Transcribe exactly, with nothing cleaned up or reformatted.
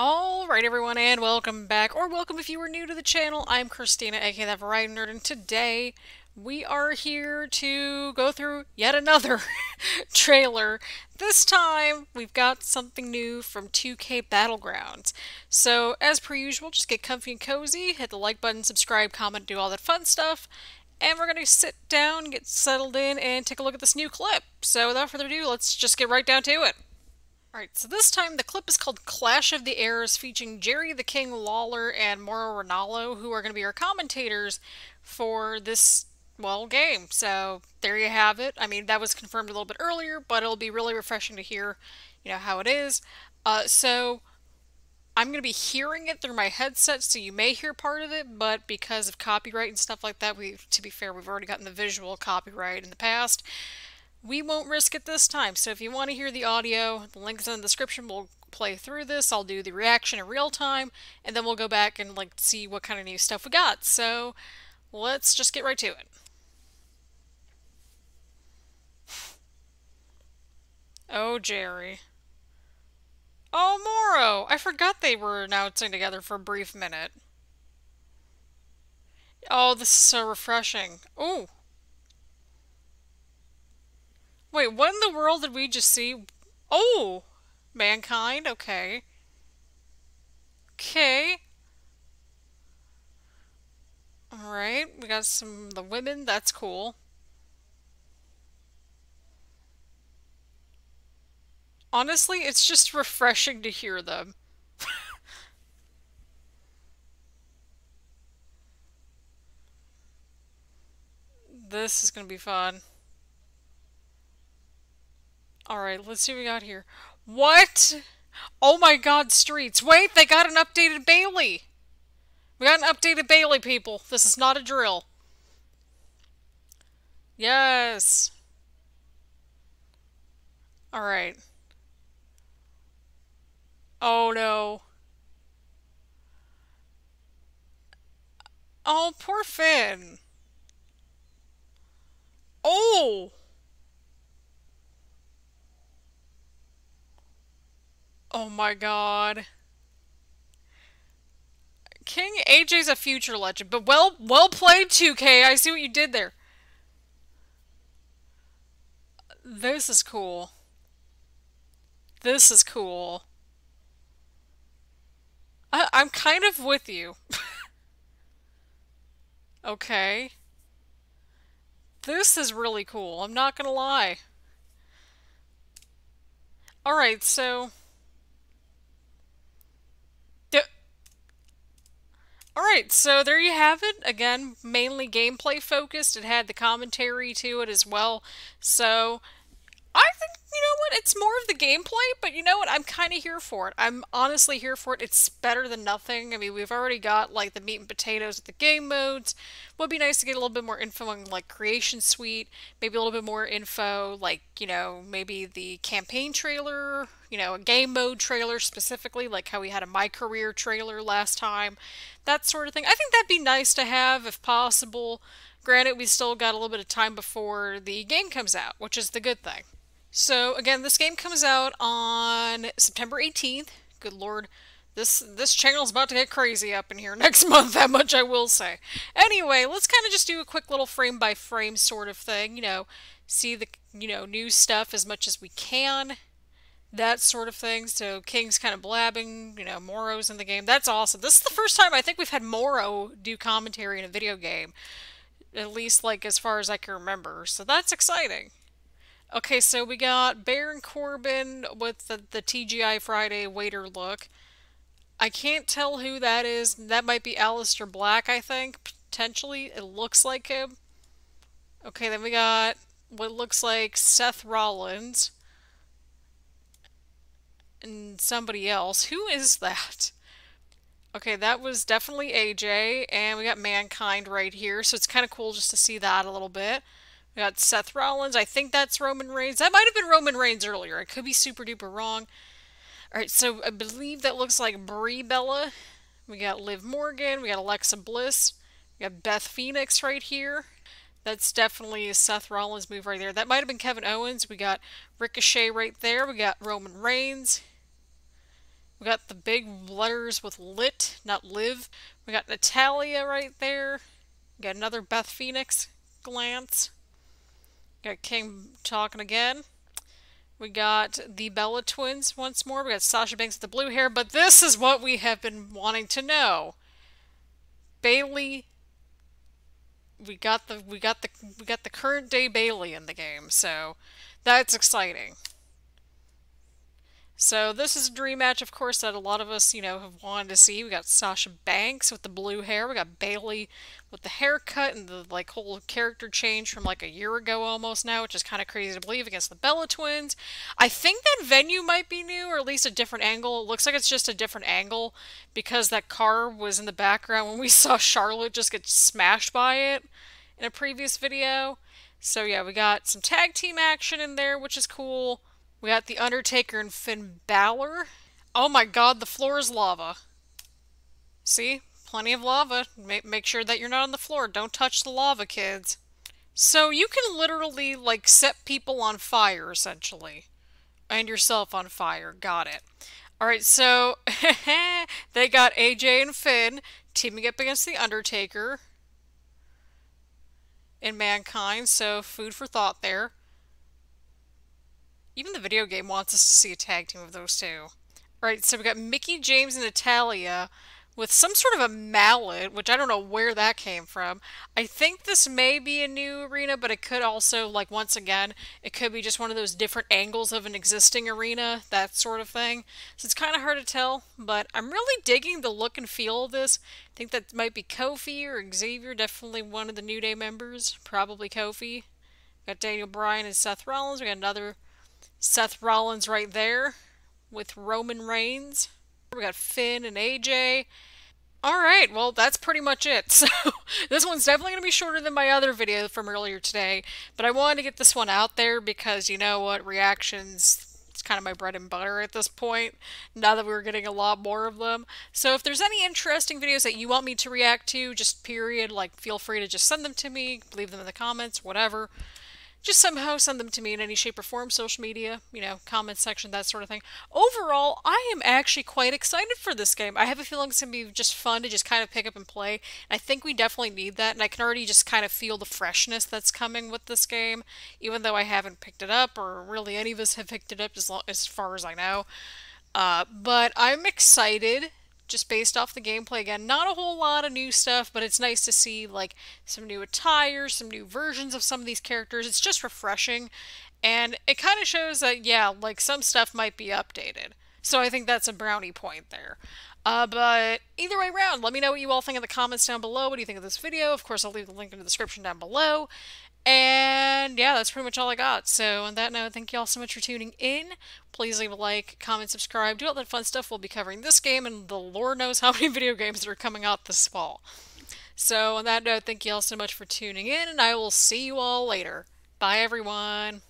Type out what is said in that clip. Alright everyone, and welcome back, or welcome if you were new to the channel. I'm Christina, aka That Variety Nerd, and today we are here to go through yet another trailer. This time we've got something new from two K Battlegrounds. So as per usual, just get comfy and cozy, hit the like button, subscribe, comment, do all that fun stuff, and we're going to sit down, get settled in, and take a look at this new clip. So without further ado, let's just get right down to it. Alright, so this time the clip is called Clash of the Eras, featuring Jerry the King Lawler and Mauro Ranallo, who are going to be our commentators for this, well, game. So there you have it. I mean, that was confirmed a little bit earlier, but it'll be really refreshing to hear, you know, how it is. Uh, so I'm going to be hearing it through my headset, so you may hear part of it, but because of copyright and stuff like that, we, to be fair, we've already gotten the visual copyright in the past. We won't risk it this time, so if you want to hear the audio, the link's in the description. We'll play through this, I'll do the reaction in real time, and then we'll go back and like see what kind of new stuff we got. So let's just get right to it. Oh, Jerry. Oh, Mauro! I forgot they were announcing together for a brief minute. Oh, this is so refreshing. Ooh! Wait, what in the world did we just see? Oh! Mankind? Okay. Okay. Alright, we got some of the women. That's cool. Honestly, it's just refreshing to hear them. This is gonna be fun. Alright, let's see what we got here. What? Oh my god, streets. Wait, they got an updated Bayley. We got an updated Bayley, people. This is not a drill. Yes. Alright. Oh no. Oh, poor Finn. Oh! Oh my god. King A J's a future legend, but well well played two K. I see what you did there. This is cool. This is cool. I I'm kind of with you. Okay. This is really cool. I'm not gonna lie. All right, so Alright, so there you have it. Again, mainly gameplay focused. It had the commentary to it as well. So, I think, you know what, it's more of the gameplay, but you know what, I'm kind of here for it. I'm honestly here for it. It's better than nothing. I mean, we've already got, like, the meat and potatoes with the game modes. Would be nice to get a little bit more info on, like, Creation Suite. Maybe a little bit more info, like, you know, maybe the campaign trailer, you know, a game mode trailer specifically, like how we had a My Career trailer last time, that sort of thing. I think that'd be nice to have if possible. Granted, we still got a little bit of time before the game comes out, which is the good thing. So again, this game comes out on September eighteenth. Good lord, this this channel's about to get crazy up in here next month, that much I will say. Anyway, let's kind of just do a quick little frame by frame sort of thing, you know, see the, you know, new stuff as much as we can. That sort of thing. So King's kind of blabbing, you know, Mauro's in the game. That's awesome. This is the first time I think we've had Mauro do commentary in a video game. At least, like, as far as I can remember. So that's exciting. Okay, so we got Baron Corbin with the, the T G I Friday waiter look. I can't tell who that is. That might be Aleister Black, I think. Potentially, it looks like him. Okay, then we got what looks like Seth Rollins. And somebody else. Who is that? Okay, that was definitely A J, and we got Mankind right here, so it's kind of cool just to see that a little bit. We got Seth Rollins. I think that's Roman Reigns. That might have been Roman Reigns earlier. I could be super duper wrong. Alright, so I believe that looks like Brie Bella. We got Liv Morgan. We got Alexa Bliss. We got Beth Phoenix right here. That's definitely a Seth Rollins move right there. That might have been Kevin Owens. We got Ricochet right there. We got Roman Reigns. We got the big letters with lit, not live. We got Natalia right there. We got another Beth Phoenix glance. We got King talking again. We got the Bella Twins once more. We got Sasha Banks with the blue hair. But this is what we have been wanting to know. Bayley. We got the we got the we got the current day Bayley in the game, so that's exciting. So this is a dream match, of course, that a lot of us, you know, have wanted to see. We got Sasha Banks with the blue hair. We got Bayley with the haircut and the like whole character change from like a year ago almost now, which is kind of crazy to believe, against the Bella Twins. I think that venue might be new, or at least a different angle. It looks like it's just a different angle because that car was in the background when we saw Charlotte just get smashed by it in a previous video. So yeah, we got some tag team action in there, which is cool. We got The Undertaker and Finn Balor. Oh my god, the floor is lava. See? Plenty of lava. Ma- make sure that you're not on the floor. Don't touch the lava, kids. So you can literally, like, set people on fire, essentially. And yourself on fire. Got it. Alright, so they got A J and Finn teaming up against The Undertaker and Mankind, so food for thought there. Even the video game wants us to see a tag team of those two. Alright, so we got Mickey, James, and Natalia with some sort of a mallet, which I don't know where that came from. I think this may be a new arena, but it could also, like, once again, it could be just one of those different angles of an existing arena, that sort of thing. So it's kind of hard to tell, but I'm really digging the look and feel of this. I think that might be Kofi or Xavier, definitely one of the New Day members, probably Kofi. We got Daniel Bryan and Seth Rollins. We got another Seth Rollins right there with Roman Reigns. We got Finn and A J. Alright, well, that's pretty much it. So this one's definitely going to be shorter than my other video from earlier today, but I wanted to get this one out there because, you know what, reactions, it's kind of my bread and butter at this point, now that we're getting a lot more of them. So if there's any interesting videos that you want me to react to, just period, like, feel free to just send them to me, leave them in the comments, whatever. Just somehow send them to me in any shape or form, social media, you know, comment section, that sort of thing. Overall, I am actually quite excited for this game. I have a feeling it's going to be just fun to just kind of pick up and play. And I think we definitely need that, and I can already just kind of feel the freshness that's coming with this game, even though I haven't picked it up, or really any of us have picked it up as, long, as far as I know. Uh, but I'm excited. Just based off the gameplay again. Not a whole lot of new stuff, but it's nice to see, like, some new attire, some new versions of some of these characters. It's just refreshing, and it kind of shows that, yeah, like, some stuff might be updated. So I think that's a brownie point there. Uh, but either way around, let me know what you all think in the comments down below. What do you think of this video? Of course, I'll leave the link in the description down below. And yeah, that's pretty much all I got. So on that note, thank you all so much for tuning in. Please leave a like, comment, subscribe, do all that fun stuff. We'll be covering this game and the Lord knows how many video games that are coming out this fall. So on that note, thank you all so much for tuning in, and I will see you all later. Bye, everyone.